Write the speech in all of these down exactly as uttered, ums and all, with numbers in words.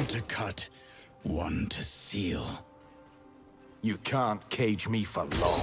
One to cut, one to seal. You can't cage me for long.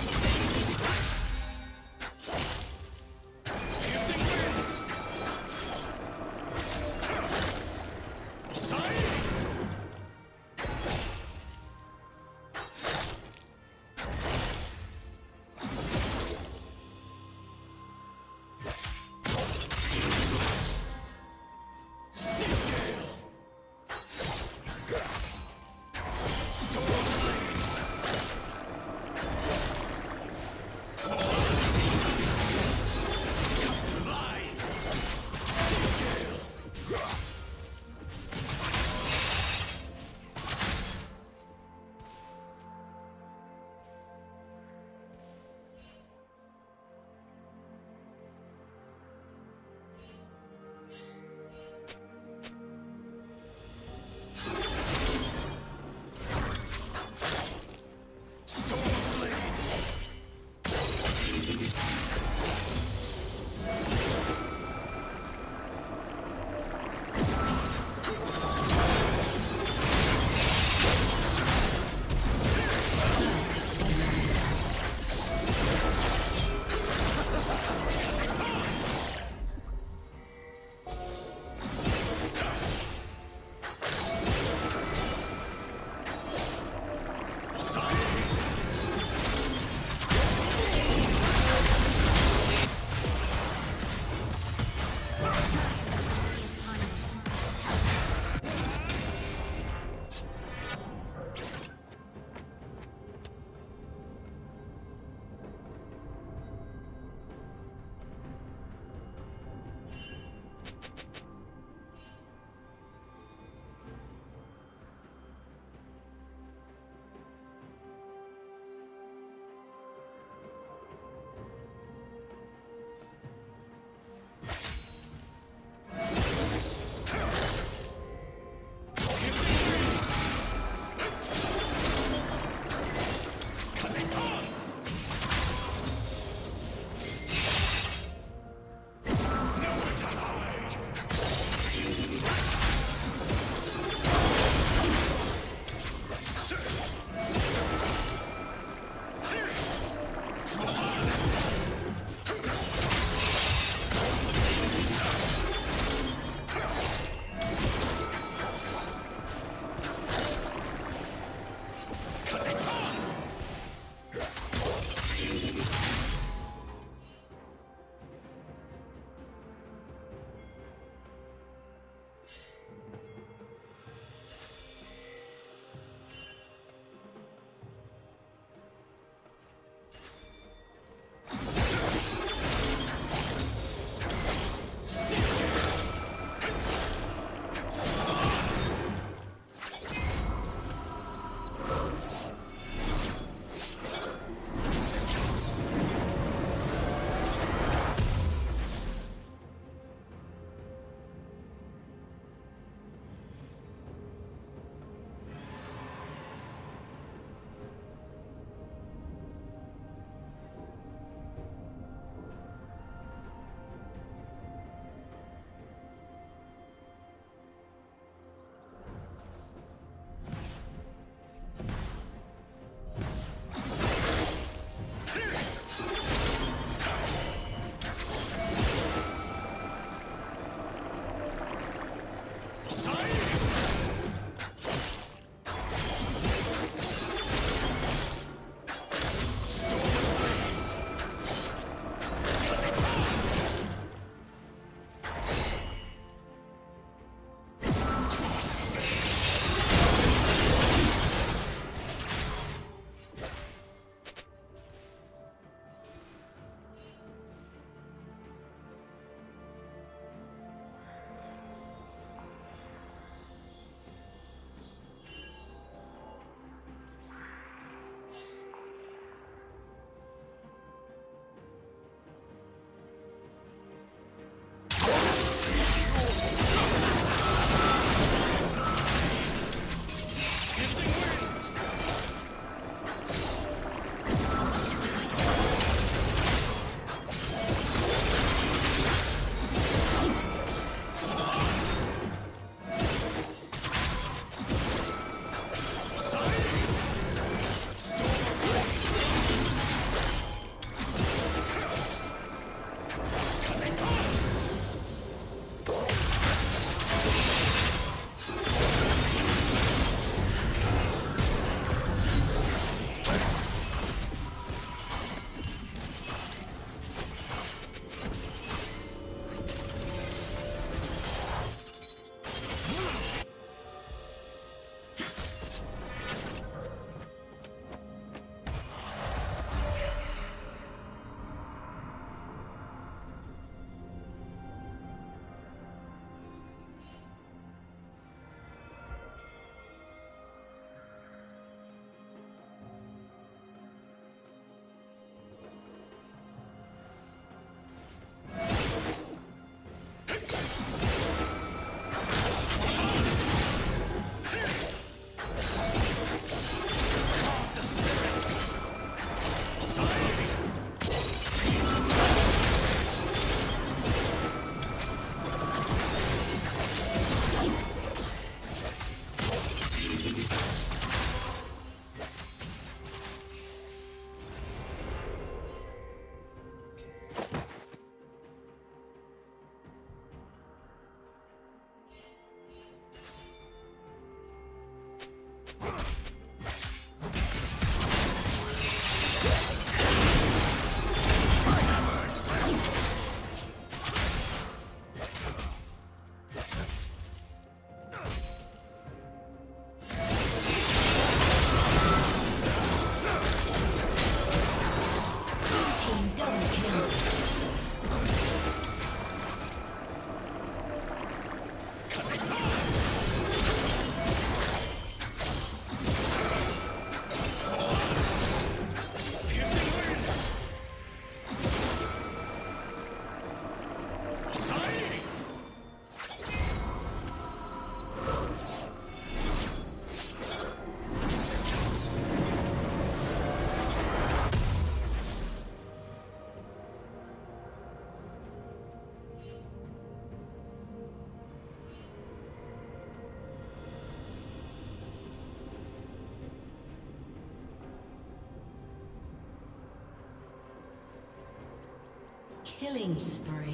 Killing spree.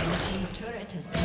Red team's turret has been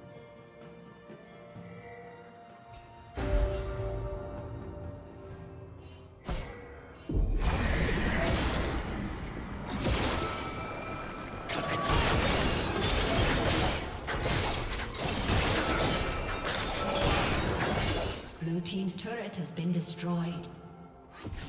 Blue team's turret has been destroyed. Blue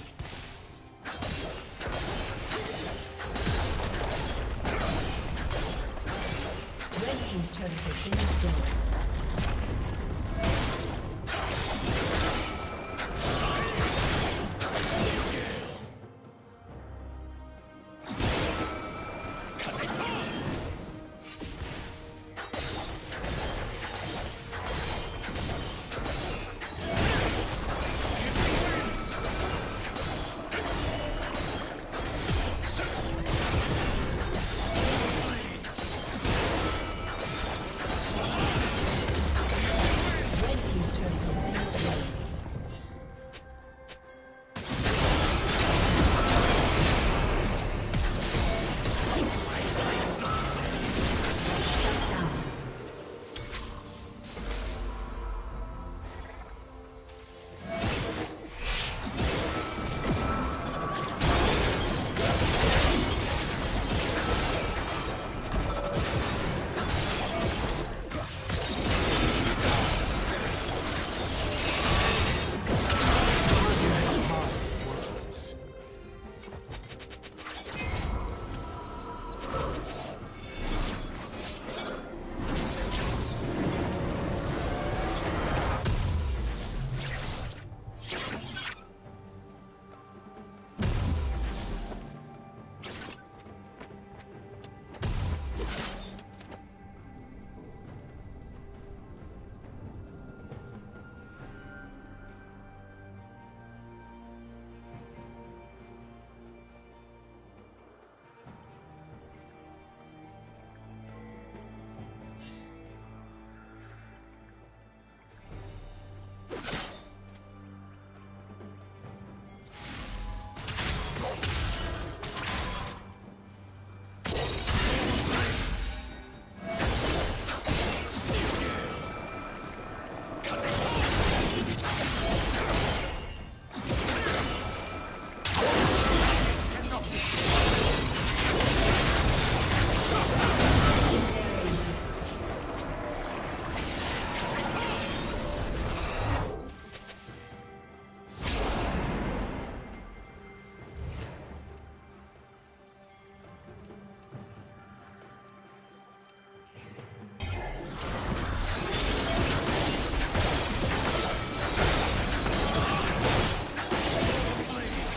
team's turret has been destroyed.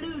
Blue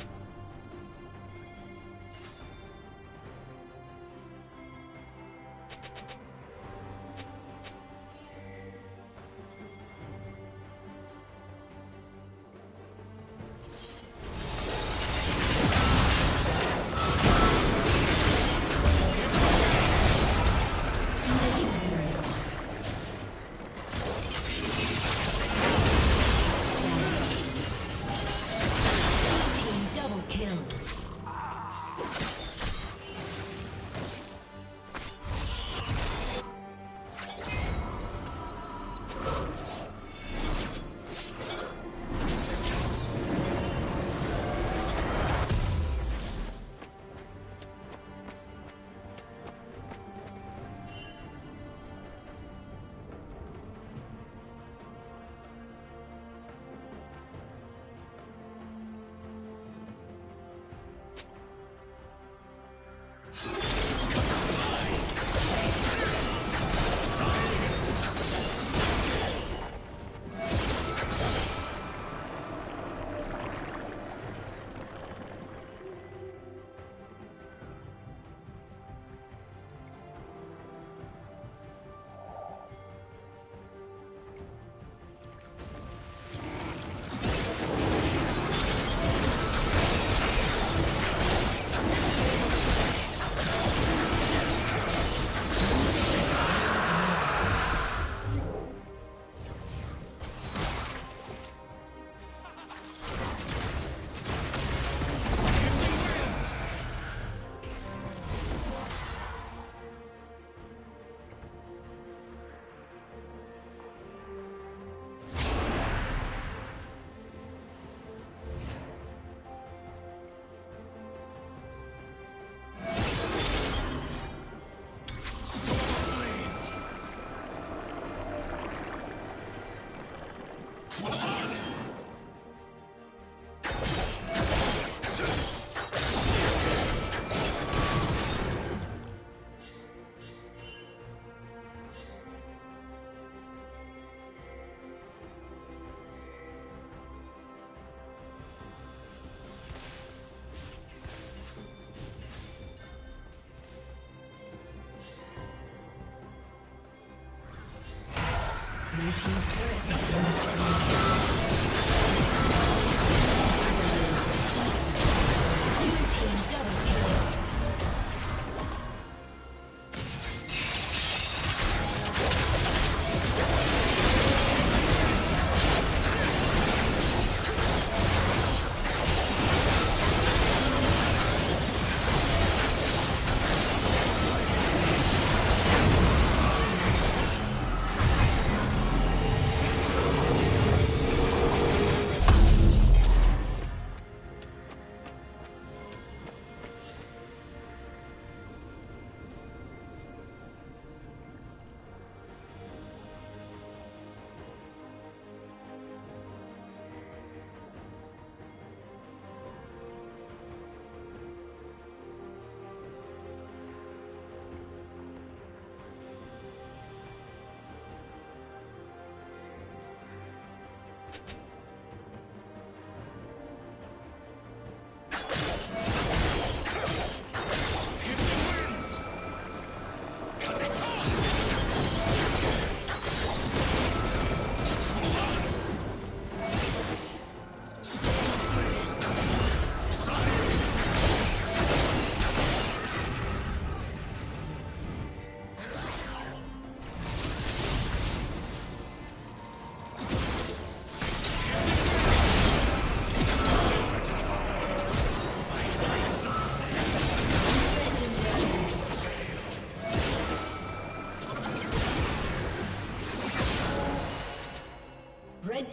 Red